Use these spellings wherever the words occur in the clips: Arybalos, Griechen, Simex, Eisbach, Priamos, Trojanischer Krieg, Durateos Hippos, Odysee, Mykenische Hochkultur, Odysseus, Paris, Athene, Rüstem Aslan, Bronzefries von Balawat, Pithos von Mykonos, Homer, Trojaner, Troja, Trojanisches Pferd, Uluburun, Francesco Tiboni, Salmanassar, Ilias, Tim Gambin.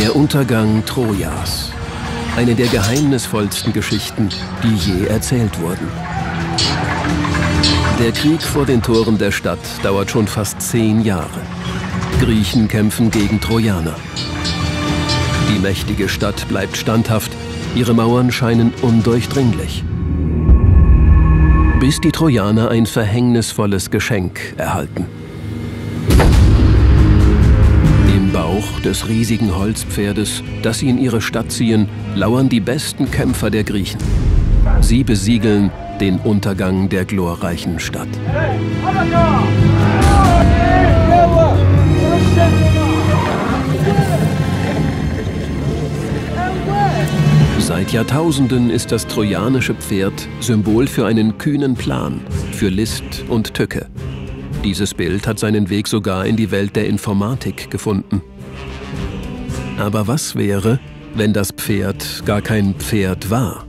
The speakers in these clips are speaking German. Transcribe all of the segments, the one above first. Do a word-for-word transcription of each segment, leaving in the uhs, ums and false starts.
Der Untergang Trojas. Eine der geheimnisvollsten Geschichten, die je erzählt wurden. Der Krieg vor den Toren der Stadt dauert schon fast zehn Jahre. Griechen kämpfen gegen Trojaner. Die mächtige Stadt bleibt standhaft, ihre Mauern scheinen undurchdringlich. Bis die Trojaner ein verhängnisvolles Geschenk erhalten. Im Bauch des riesigen Holzpferdes, das sie in ihre Stadt ziehen, lauern die besten Kämpfer der Griechen. Sie besiegeln den Untergang der glorreichen Stadt. Seit Jahrtausenden ist das trojanische Pferd Symbol für einen kühnen Plan, für List und Tücke. Dieses Bild hat seinen Weg sogar in die Welt der Informatik gefunden. Aber was wäre, wenn das Pferd gar kein Pferd war?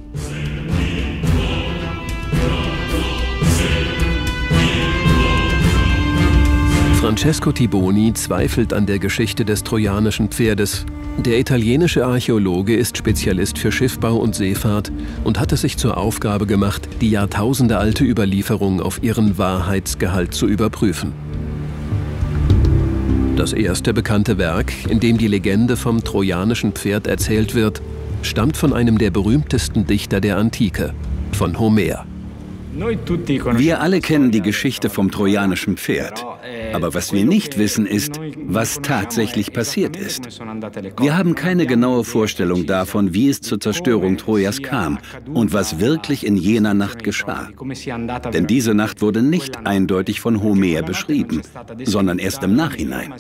Francesco Tiboni zweifelt an der Geschichte des trojanischen Pferdes. Der italienische Archäologe ist Spezialist für Schiffbau und Seefahrt und hat es sich zur Aufgabe gemacht, die jahrtausendealte Überlieferung auf ihren Wahrheitsgehalt zu überprüfen. Das erste bekannte Werk, in dem die Legende vom trojanischen Pferd erzählt wird, stammt von einem der berühmtesten Dichter der Antike, von Homer. Wir alle kennen die Geschichte vom trojanischen Pferd. Aber was wir nicht wissen, ist, was tatsächlich passiert ist. Wir haben keine genaue Vorstellung davon, wie es zur Zerstörung Trojas kam und was wirklich in jener Nacht geschah. Denn diese Nacht wurde nicht eindeutig von Homer beschrieben, sondern erst im Nachhinein.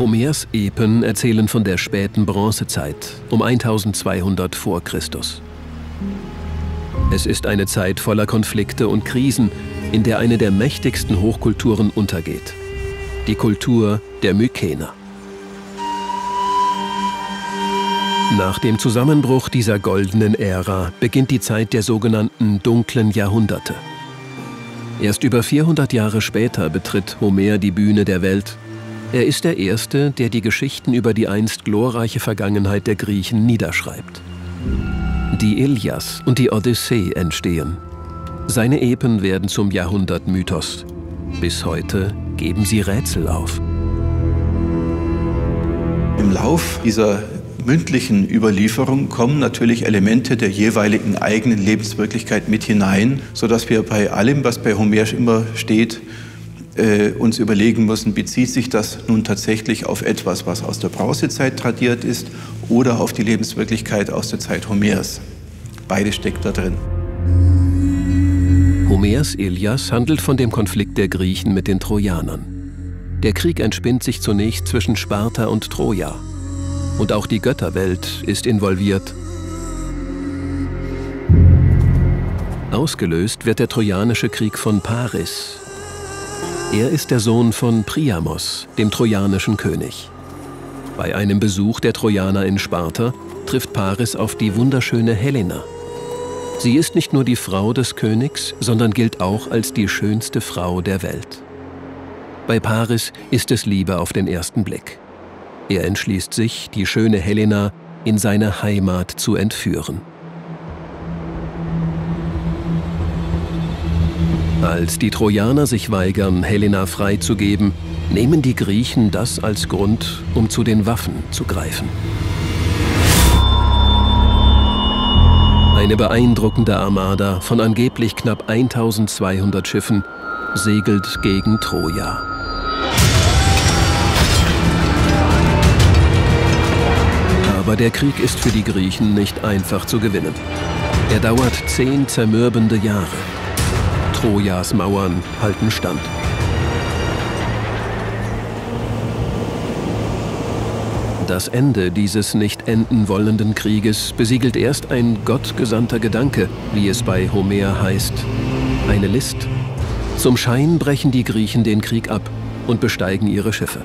Homers Epen erzählen von der späten Bronzezeit, um eintausendzweihundert vor Christus. Es ist eine Zeit voller Konflikte und Krisen, in der eine der mächtigsten Hochkulturen untergeht. Die Kultur der Mykener. Nach dem Zusammenbruch dieser goldenen Ära beginnt die Zeit der sogenannten dunklen Jahrhunderte. Erst über vierhundert Jahre später betritt Homer die Bühne der Welt. Er ist der Erste, der die Geschichten über die einst glorreiche Vergangenheit der Griechen niederschreibt. Die Ilias und die Odyssee entstehen. Seine Epen werden zum Jahrhundertmythos. Bis heute geben sie Rätsel auf. Im Lauf dieser mündlichen Überlieferung kommen natürlich Elemente der jeweiligen eigenen Lebenswirklichkeit mit hinein, sodass wir bei allem, was bei Homer immer steht, äh, uns überlegen müssen, bezieht sich das nun tatsächlich auf etwas, was aus der Bronzezeit tradiert ist, oder auf die Lebenswirklichkeit aus der Zeit Homers. Beides steckt da drin. Homers Ilias handelt von dem Konflikt der Griechen mit den Trojanern. Der Krieg entspinnt sich zunächst zwischen Sparta und Troja. Und auch die Götterwelt ist involviert. Ausgelöst wird der trojanische Krieg von Paris. Er ist der Sohn von Priamos, dem trojanischen König. Bei einem Besuch der Trojaner in Sparta trifft Paris auf die wunderschöne Helena. Sie ist nicht nur die Frau des Königs, sondern gilt auch als die schönste Frau der Welt. Bei Paris ist es Liebe auf den ersten Blick. Er entschließt sich, die schöne Helena in seine Heimat zu entführen. Als die Trojaner sich weigern, Helena freizugeben, nehmen die Griechen das als Grund, um zu den Waffen zu greifen. Eine beeindruckende Armada von angeblich knapp eintausendzweihundert Schiffen segelt gegen Troja. Aber der Krieg ist für die Griechen nicht einfach zu gewinnen. Er dauert zehn zermürbende Jahre. Trojas Mauern halten stand. Das Ende dieses nicht enden wollenden Krieges besiegelt erst ein gottgesandter Gedanke, wie es bei Homer heißt. Eine List. Zum Schein brechen die Griechen den Krieg ab und besteigen ihre Schiffe.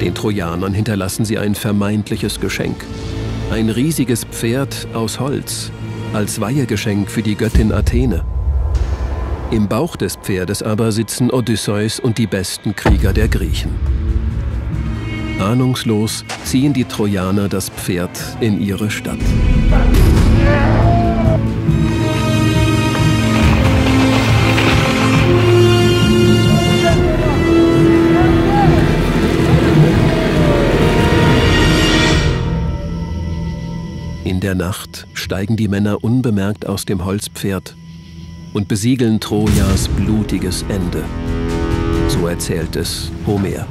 Den Trojanern hinterlassen sie ein vermeintliches Geschenk. Ein riesiges Pferd aus Holz, als Weihegeschenk für die Göttin Athene. Im Bauch des Pferdes aber sitzen Odysseus und die besten Krieger der Griechen. Ahnungslos ziehen die Trojaner das Pferd in ihre Stadt. In der Nacht steigen die Männer unbemerkt aus dem Holzpferd und besiegeln Trojas blutiges Ende. So erzählt es Homer.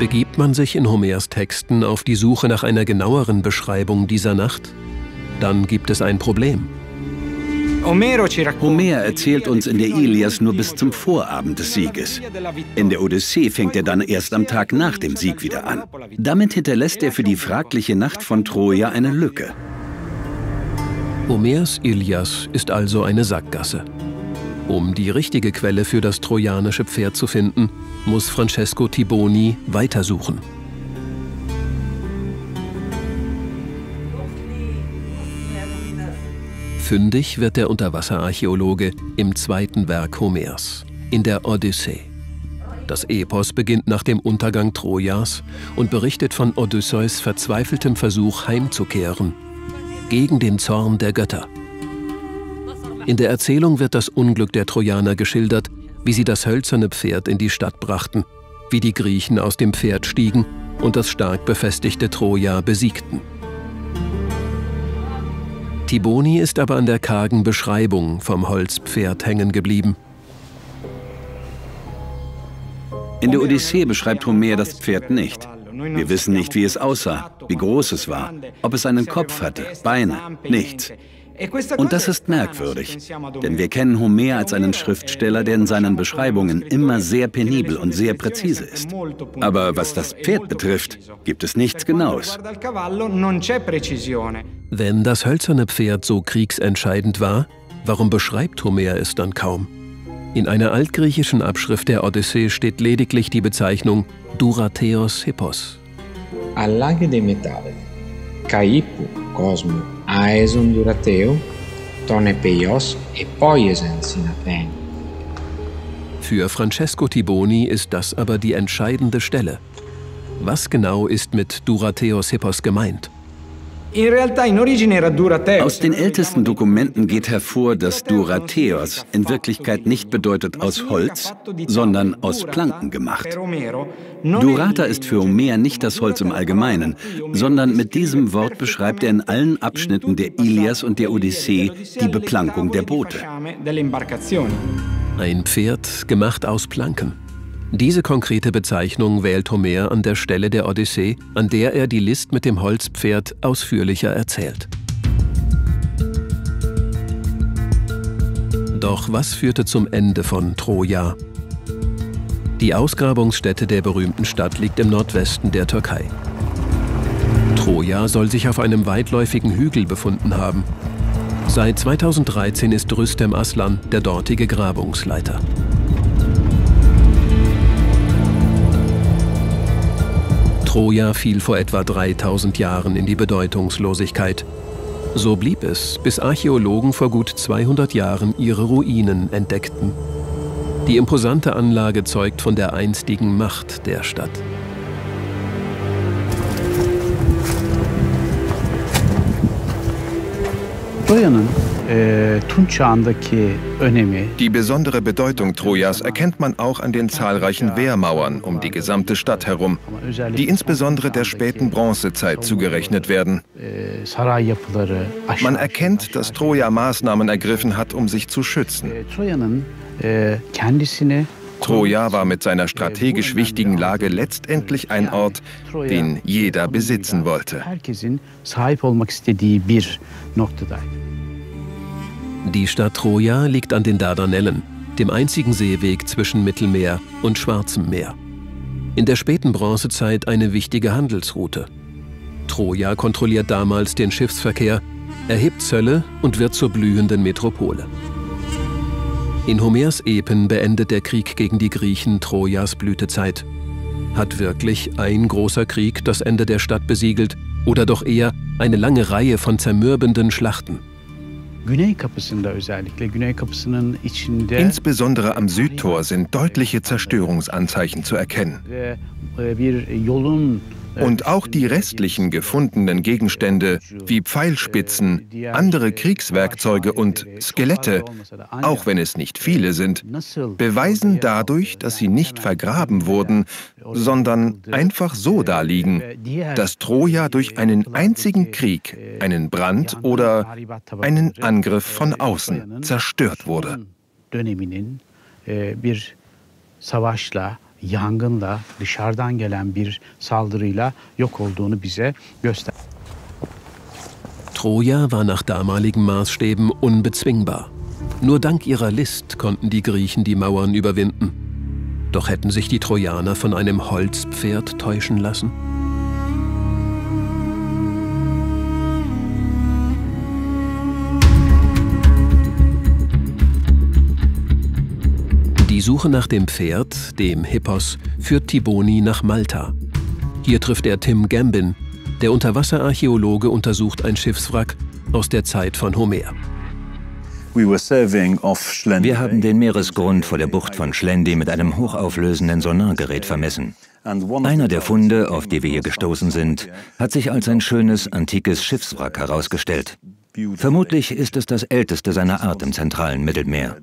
Begibt man sich in Homers Texten auf die Suche nach einer genaueren Beschreibung dieser Nacht, dann gibt es ein Problem. Homer erzählt uns in der Ilias nur bis zum Vorabend des Sieges. In der Odyssee fängt er dann erst am Tag nach dem Sieg wieder an. Damit hinterlässt er für die fragliche Nacht von Troja eine Lücke. Homers Ilias ist also eine Sackgasse. Um die richtige Quelle für das trojanische Pferd zu finden, muss Francesco Tiboni weitersuchen. Fündig wird der Unterwasserarchäologe im zweiten Werk Homers, in der Odyssee. Das Epos beginnt nach dem Untergang Trojas und berichtet von Odysseus' verzweifeltem Versuch, heimzukehren, gegen den Zorn der Götter. In der Erzählung wird das Unglück der Trojaner geschildert, wie sie das hölzerne Pferd in die Stadt brachten, wie die Griechen aus dem Pferd stiegen und das stark befestigte Troja besiegten. Tiboni ist aber an der kargen Beschreibung vom Holzpferd hängen geblieben. In der Odyssee beschreibt Homer das Pferd nicht. Wir wissen nicht, wie es aussah, wie groß es war, ob es einen Kopf hatte, Beine, nichts. Und das ist merkwürdig, denn wir kennen Homer als einen Schriftsteller, der in seinen Beschreibungen immer sehr penibel und sehr präzise ist. Aber was das Pferd betrifft, gibt es nichts Genaues. Wenn das hölzerne Pferd so kriegsentscheidend war, warum beschreibt Homer es dann kaum? In einer altgriechischen Abschrift der Odyssee steht lediglich die Bezeichnung Durateos Hippos. All'aghi dei metalli, caipu, cosmo, aeson durateo, tone peios e poiesens in Athen. Für Francesco Tiboni ist das aber die entscheidende Stelle. Was genau ist mit Durateos Hippos gemeint? Aus den ältesten Dokumenten geht hervor, dass Durateos in Wirklichkeit nicht bedeutet aus Holz, sondern aus Planken gemacht. Durata ist für Homer nicht das Holz im Allgemeinen, sondern mit diesem Wort beschreibt er in allen Abschnitten der Ilias und der Odyssee die Beplankung der Boote. Ein Pferd gemacht aus Planken. Diese konkrete Bezeichnung wählt Homer an der Stelle der Odyssee, an der er die List mit dem Holzpferd ausführlicher erzählt. Doch was führte zum Ende von Troja? Die Ausgrabungsstätte der berühmten Stadt liegt im Nordwesten der Türkei. Troja soll sich auf einem weitläufigen Hügel befunden haben. Seit zweitausenddreizehn ist Rüstem Aslan der dortige Grabungsleiter. Troja fiel vor etwa dreitausend Jahren in die Bedeutungslosigkeit. So blieb es, bis Archäologen vor gut zweihundert Jahren ihre Ruinen entdeckten. Die imposante Anlage zeugt von der einstigen Macht der Stadt. Die besondere Bedeutung Trojas erkennt man auch an den zahlreichen Wehrmauern um die gesamte Stadt herum, die insbesondere der späten Bronzezeit zugerechnet werden. Man erkennt, dass Troja Maßnahmen ergriffen hat, um sich zu schützen. Troja war mit seiner strategisch wichtigen Lage letztendlich ein Ort, den jeder besitzen wollte. Die Stadt Troja liegt an den Dardanellen, dem einzigen Seeweg zwischen Mittelmeer und Schwarzem Meer. In der späten Bronzezeit eine wichtige Handelsroute. Troja kontrolliert damals den Schiffsverkehr, erhebt Zölle und wird zur blühenden Metropole. In Homers Epen beendet der Krieg gegen die Griechen Trojas Blütezeit. Hat wirklich ein großer Krieg das Ende der Stadt besiegelt oder doch eher eine lange Reihe von zermürbenden Schlachten. Insbesondere am Südtor sind deutliche Zerstörungsanzeichen zu erkennen. Und auch die restlichen gefundenen Gegenstände wie Pfeilspitzen, andere Kriegswerkzeuge und Skelette, auch wenn es nicht viele sind, beweisen dadurch, dass sie nicht vergraben wurden, sondern einfach so daliegen, dass Troja durch einen einzigen Krieg, einen Brand oder einen Angriff von außen zerstört wurde. Yangınla, dışarıdan gelen bir saldırıyla yok olduğunu bize göster. Troja war nach damaligen Maßstäben unbezwingbar. Nur dank ihrer List konnten die Griechen die Mauern überwinden. Doch hätten sich die Trojaner von einem Holzpferd täuschen lassen? Die Suche nach dem Pferd, dem Hippos, führt Tiboni nach Malta. Hier trifft er Tim Gambin, der Unterwasserarchäologe untersucht ein Schiffswrack aus der Zeit von Homer. Wir haben den Meeresgrund vor der Bucht von Schlendi mit einem hochauflösenden Sonargerät vermessen. Einer der Funde, auf die wir hier gestoßen sind, hat sich als ein schönes, antikes Schiffswrack herausgestellt. Vermutlich ist es das älteste seiner Art im zentralen Mittelmeer.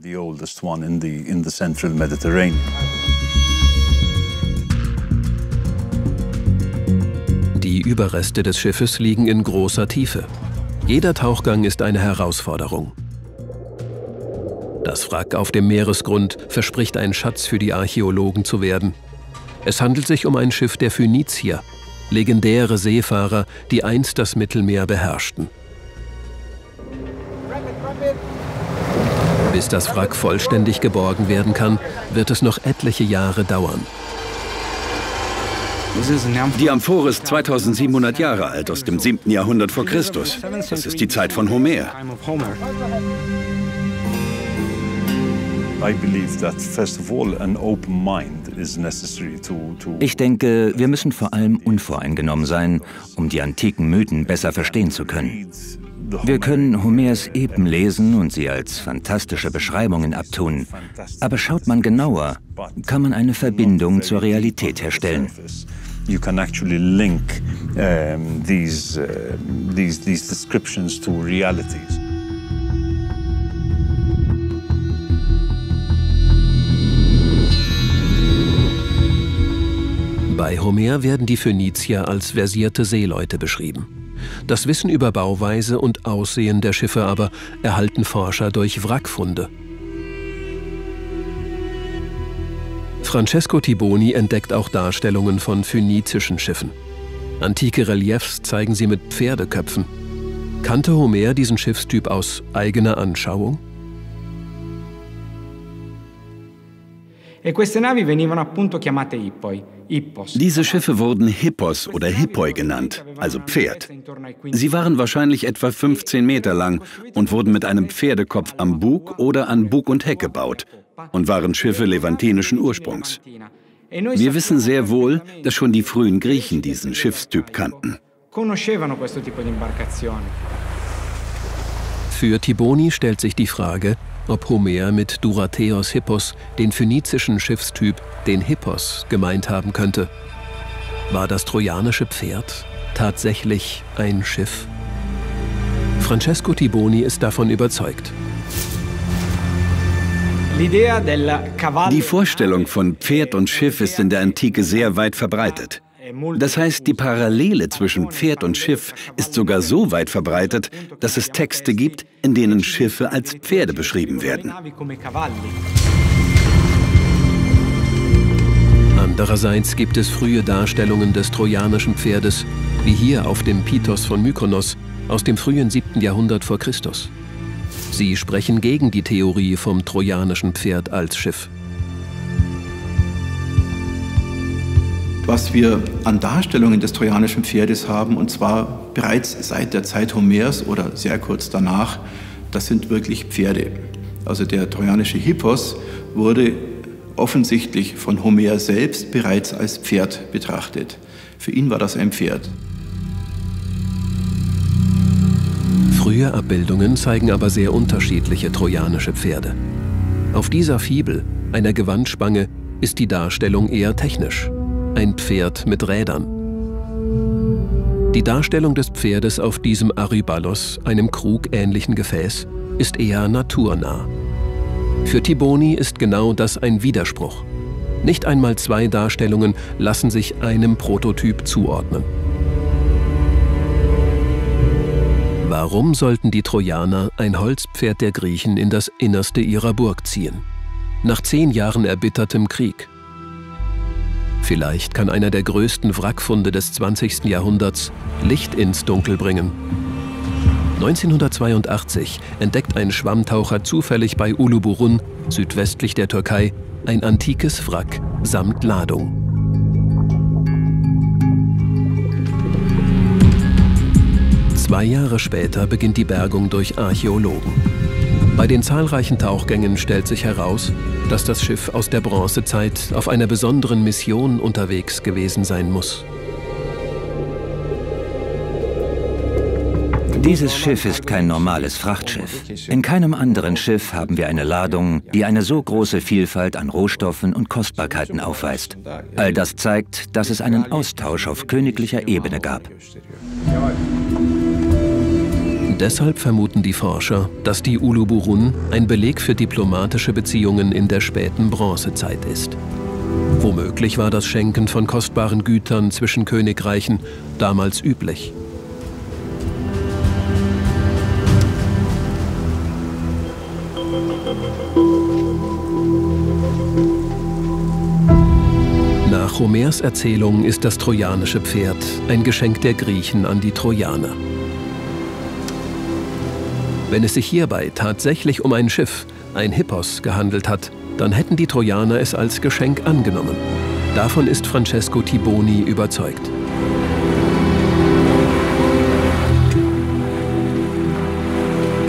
Die Überreste des Schiffes liegen in großer Tiefe. Jeder Tauchgang ist eine Herausforderung. Das Wrack auf dem Meeresgrund verspricht ein Schatz für die Archäologen zu werden. Es handelt sich um ein Schiff der Phönizier, legendäre Seefahrer, die einst das Mittelmeer beherrschten. Bis das Wrack vollständig geborgen werden kann, wird es noch etliche Jahre dauern. Die Amphore ist zweitausendsiebenhundert Jahre alt, aus dem siebten Jahrhundert vor Christus. Das ist die Zeit von Homer. Ich denke, wir müssen vor allem unvoreingenommen sein, um die antiken Mythen besser verstehen zu können. Wir können Homers Epen lesen und sie als fantastische Beschreibungen abtun. Aber schaut man genauer, kann man eine Verbindung zur Realität herstellen. Bei Homer werden die Phönizier als versierte Seeleute beschrieben. Das Wissen über Bauweise und Aussehen der Schiffe aber erhalten Forscher durch Wrackfunde. Francesco Tiboni entdeckt auch Darstellungen von phönizischen Schiffen. Antike Reliefs zeigen sie mit Pferdeköpfen. Kannte Homer diesen Schiffstyp aus eigener Anschauung? Diese Schiffe wurden Hippos oder Hippoi genannt, also Pferd. Sie waren wahrscheinlich etwa fünfzehn Meter lang und wurden mit einem Pferdekopf am Bug oder an Bug und Heck gebaut und waren Schiffe levantinischen Ursprungs. Wir wissen sehr wohl, dass schon die frühen Griechen diesen Schiffstyp kannten. Für Tiboni stellt sich die Frage, ob Homer mit Durateos Hippos den phönizischen Schiffstyp, den Hippos, gemeint haben könnte. War das trojanische Pferd tatsächlich ein Schiff? Francesco Tiboni ist davon überzeugt. Die Vorstellung von Pferd und Schiff ist in der Antike sehr weit verbreitet. Das heißt, die Parallele zwischen Pferd und Schiff ist sogar so weit verbreitet, dass es Texte gibt, in denen Schiffe als Pferde beschrieben werden. Andererseits gibt es frühe Darstellungen des trojanischen Pferdes, wie hier auf dem Pithos von Mykonos aus dem frühen siebten Jahrhundert vor Christus. Sie sprechen gegen die Theorie vom trojanischen Pferd als Schiff. Was wir an Darstellungen des trojanischen Pferdes haben, und zwar bereits seit der Zeit Homers oder sehr kurz danach, das sind wirklich Pferde. Also der trojanische Hippos wurde offensichtlich von Homer selbst bereits als Pferd betrachtet. Für ihn war das ein Pferd. Frühe Abbildungen zeigen aber sehr unterschiedliche trojanische Pferde. Auf dieser Fibel, einer Gewandsspange, ist die Darstellung eher technisch. Ein Pferd mit Rädern. Die Darstellung des Pferdes auf diesem Arybalos, einem krugähnlichen Gefäß, ist eher naturnah. Für Tiboni ist genau das ein Widerspruch. Nicht einmal zwei Darstellungen lassen sich einem Prototyp zuordnen. Warum sollten die Trojaner ein Holzpferd der Griechen in das Innerste ihrer Burg ziehen? Nach zehn Jahren erbittertem Krieg. Vielleicht kann einer der größten Wrackfunde des zwanzigsten Jahrhunderts Licht ins Dunkel bringen. neunzehnhundertzweiundachtzig entdeckt ein Schwammtaucher zufällig bei Uluburun, südwestlich der Türkei, ein antikes Wrack samt Ladung. Zwei Jahre später beginnt die Bergung durch Archäologen. Bei den zahlreichen Tauchgängen stellt sich heraus, dass das Schiff aus der Bronzezeit auf einer besonderen Mission unterwegs gewesen sein muss. Dieses Schiff ist kein normales Frachtschiff. In keinem anderen Schiff haben wir eine Ladung, die eine so große Vielfalt an Rohstoffen und Kostbarkeiten aufweist. All das zeigt, dass es einen Austausch auf königlicher Ebene gab. Deshalb vermuten die Forscher, dass die Uluburun ein Beleg für diplomatische Beziehungen in der späten Bronzezeit ist. Womöglich war das Schenken von kostbaren Gütern zwischen Königreichen damals üblich. Nach Homers Erzählung ist das trojanische Pferd ein Geschenk der Griechen an die Trojaner. Wenn es sich hierbei tatsächlich um ein Schiff, ein Hippos, gehandelt hat, dann hätten die Trojaner es als Geschenk angenommen. Davon ist Francesco Tiboni überzeugt.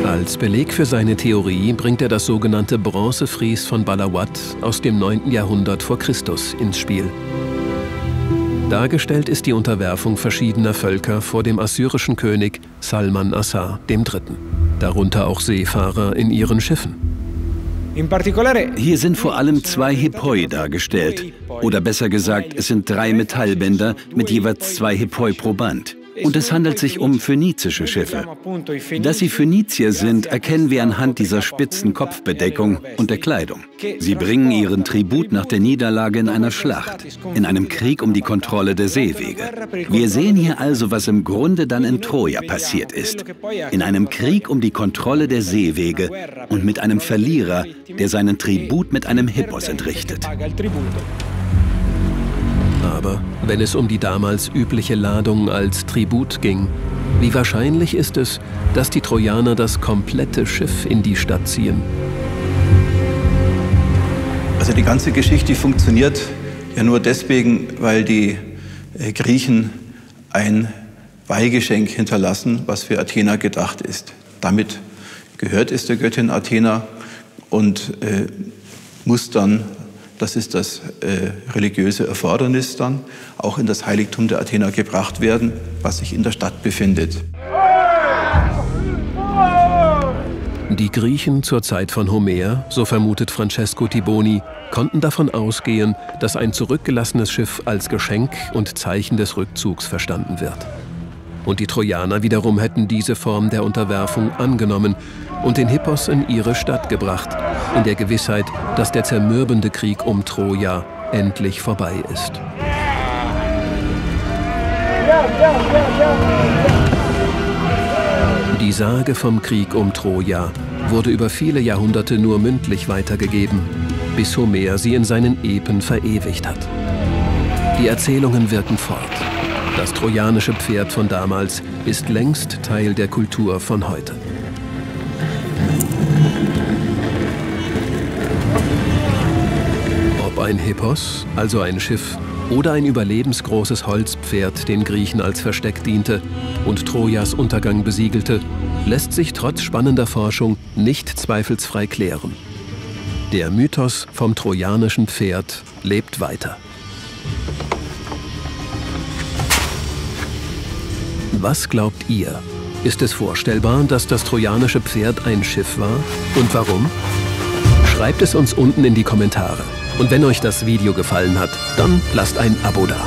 Als Beleg für seine Theorie bringt er das sogenannte Bronzefries von Balawat aus dem neunten Jahrhundert vor Christus ins Spiel. Dargestellt ist die Unterwerfung verschiedener Völker vor dem assyrischen König Salmanassar dem Dritten., darunter auch Seefahrer in ihren Schiffen. Hier sind vor allem zwei Hippoi dargestellt. Oder besser gesagt, es sind drei Metallbänder mit jeweils zwei Hippoi pro Band. Und es handelt sich um phönizische Schiffe. Dass sie Phönizier sind, erkennen wir anhand dieser spitzen Kopfbedeckung und der Kleidung. Sie bringen ihren Tribut nach der Niederlage in einer Schlacht, in einem Krieg um die Kontrolle der Seewege. Wir sehen hier also, was im Grunde dann in Troja passiert ist. In einem Krieg um die Kontrolle der Seewege und mit einem Verlierer, der seinen Tribut mit einem Hippos entrichtet. Aber wenn es um die damals übliche Ladung als Tribut ging, wie wahrscheinlich ist es, dass die Trojaner das komplette Schiff in die Stadt ziehen? Also die ganze Geschichte funktioniert ja nur deswegen, weil die Griechen ein Weihgeschenk hinterlassen, was für Athena gedacht ist. Damit gehört es der Göttin Athena und äh, muss dann, das ist das äh, religiöse Erfordernis dann, auch in das Heiligtum der Athena gebracht werden, was sich in der Stadt befindet. Die Griechen zur Zeit von Homer, so vermutet Francesco Tiboni, konnten davon ausgehen, dass ein zurückgelassenes Schiff als Geschenk und Zeichen des Rückzugs verstanden wird. Und die Trojaner wiederum hätten diese Form der Unterwerfung angenommen und den Hippos in ihre Stadt gebracht, in der Gewissheit, dass der zermürbende Krieg um Troja endlich vorbei ist. Die Sage vom Krieg um Troja wurde über viele Jahrhunderte nur mündlich weitergegeben, bis Homer sie in seinen Epen verewigt hat. Die Erzählungen wirken fort. Das trojanische Pferd von damals ist längst Teil der Kultur von heute. Ob ein Hippos, also ein Schiff, oder ein überlebensgroßes Holzpferd den Griechen als Versteck diente und Trojas Untergang besiegelte, lässt sich trotz spannender Forschung nicht zweifelsfrei klären. Der Mythos vom trojanischen Pferd lebt weiter. Was glaubt ihr? Ist es vorstellbar, dass das trojanische Pferd ein Schiff war? Und warum? Schreibt es uns unten in die Kommentare. Und wenn euch das Video gefallen hat, dann lasst ein Abo da.